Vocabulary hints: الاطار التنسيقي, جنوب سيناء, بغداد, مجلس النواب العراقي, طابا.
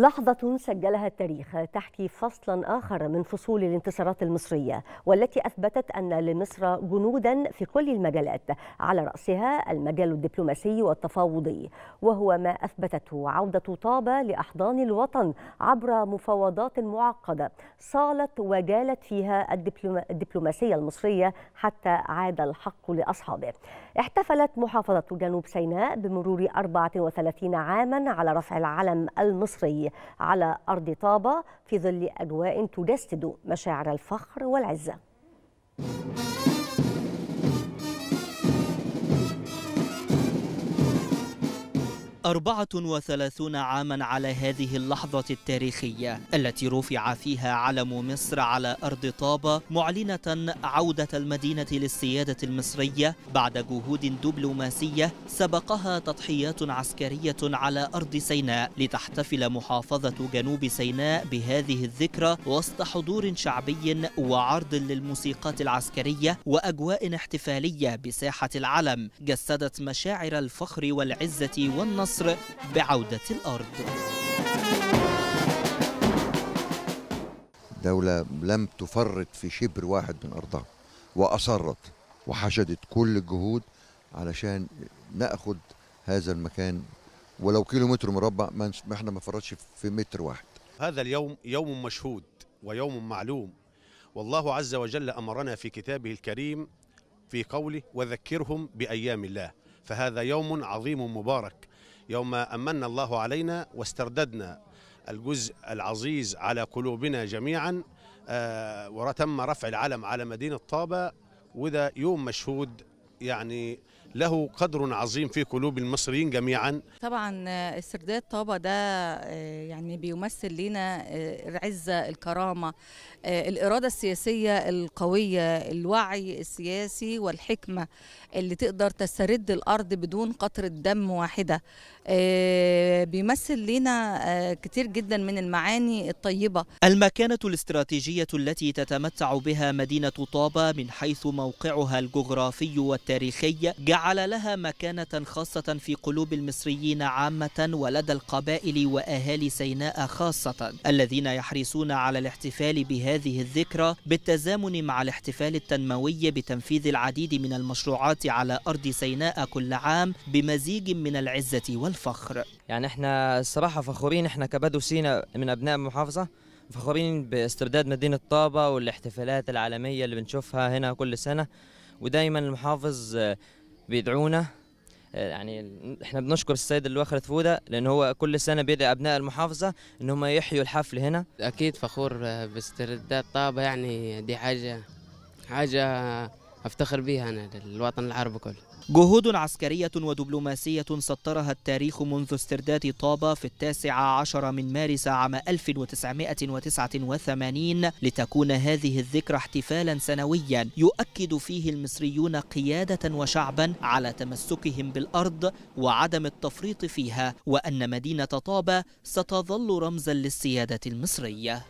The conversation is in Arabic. لحظة سجلها التاريخ تحكي فصلا آخر من فصول الانتصارات المصرية، والتي أثبتت أن لمصر جنودا في كل المجالات، على رأسها المجال الدبلوماسي والتفاوضي، وهو ما أثبتته عودة طابا لأحضان الوطن عبر مفاوضات معقدة صالت وجالت فيها الدبلوماسية المصرية حتى عاد الحق لأصحابه. احتفلت محافظة جنوب سيناء بمرور 34 عاما على رفع العلم المصري على أرض طابا في ظل أجواء تجسد مشاعر الفخر والعزة. أربعة وثلاثون عاما على هذه اللحظة التاريخية التي رفع فيها علم مصر على أرض طابا، معلنة عودة المدينة للسيادة المصرية بعد جهود دبلوماسية سبقها تضحيات عسكرية على أرض سيناء، لتحتفل محافظة جنوب سيناء بهذه الذكرى وسط حضور شعبي وعرض للموسيقات العسكرية وأجواء احتفالية بساحة العلم جسدت مشاعر الفخر والعزة والنصر بعودة الأرض. دولة لم تفرط في شبر واحد من أرضها، وأصرت وحشدت كل الجهود علشان نأخذ هذا المكان ولو كيلومتر مربع، ما احنا ما فرطش في متر واحد. هذا اليوم يوم مشهود ويوم معلوم، والله عز وجل أمرنا في كتابه الكريم في قوله وذكرهم بأيام الله، فهذا يوم عظيم مبارك، يوم أمن الله علينا واسترددنا الجزء العزيز على قلوبنا جميعا، وتم رفع العلم على مدينة طابا، وده يوم مشهود يعني له قدر عظيم في قلوب المصريين جميعا. طبعا استرداد طابا ده يعني بيمثل لنا العزة، الكرامة، الإرادة السياسية القوية، الوعي السياسي والحكمة اللي تقدر تسترد الأرض بدون قطرة دم واحدة. بيمثل لنا كتير جدا من المعاني الطيبة. المكانة الاستراتيجية التي تتمتع بها مدينة طابا من حيث موقعها الجغرافي والتاريخي جعل لها مكانة خاصة في قلوب المصريين عامة ولدى القبائل وأهالي سيناء خاصة، الذين يحرصون على الاحتفال بهذه الذكرى بالتزامن مع الاحتفال التنموي بتنفيذ العديد من المشروعات على أرض سيناء كل عام بمزيج من العزة والفخر. يعني احنا الصراحة فخورين، احنا كبدو سيناء من أبناء المحافظة فخورين باسترداد مدينة طابا والاحتفالات العالمية اللي بنشوفها هنا كل سنة، ودايما المحافظ بيدعونا. يعني احنا بنشكر السيد اللي واخد فودة لان هو كل سنه بيدعي ابناء المحافظه ان هم يحيوا الحفل هنا. اكيد فخور باسترداد طابا، يعني دي حاجه افتخر بيها انا للوطن العربي كله. جهود عسكرية ودبلوماسية سطرها التاريخ منذ استرداد طابا في 19 من مارس عام 1989 لتكون هذه الذكرى احتفالا سنويا يؤكد فيه المصريون قيادة وشعبا على تمسكهم بالأرض وعدم التفريط فيها، وأن مدينة طابا ستظل رمزا للسيادة المصرية.